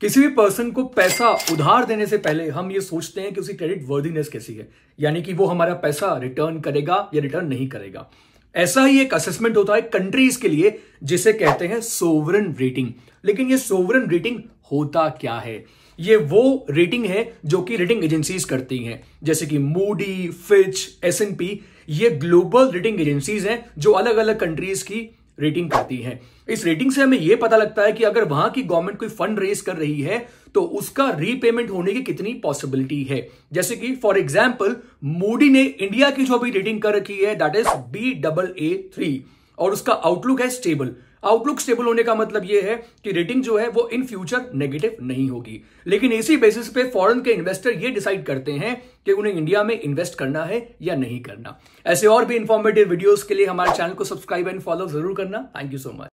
किसी भी पर्सन को पैसा उधार देने से पहले हम ये सोचते हैं कि उसकी क्रेडिट वर्दीनेस कैसी है, यानी कि वो हमारा पैसा रिटर्न करेगा या रिटर्न नहीं करेगा। ऐसा ही एक असेसमेंट होता है कंट्रीज के लिए जिसे कहते हैं सोवरेन रेटिंग। लेकिन ये सोवरेन रेटिंग होता क्या है? ये वो रेटिंग है जो कि रेटिंग एजेंसीज करती हैं, जैसे कि मूडी, फिच, S&P। ये ग्लोबल रेटिंग एजेंसीज हैं जो अलग अलग कंट्रीज की रेटिंग करती हैं। इस रेटिंग से हमें यह पता लगता है कि अगर वहां की गवर्नमेंट कोई फंड रेज कर रही है तो उसका रीपेमेंट होने की कितनी पॉसिबिलिटी है। जैसे कि फॉर एग्जांपल मूडी ने इंडिया की जो भी रेटिंग कर रखी है दैट इज BAA3 और उसका आउटलुक है स्टेबल। आउटलुक स्टेबल होने का मतलब यह है कि रेटिंग जो है वो इन फ्यूचर नेगेटिव नहीं होगी। लेकिन इसी बेसिस पे फॉरेन के इन्वेस्टर ये डिसाइड करते हैं कि उन्हें इंडिया में इन्वेस्ट करना है या नहीं करना। ऐसे और भी इंफॉर्मेटिव वीडियोस के लिए हमारे चैनल को सब्सक्राइब एंड फॉलो जरूर करना। Thank you so much.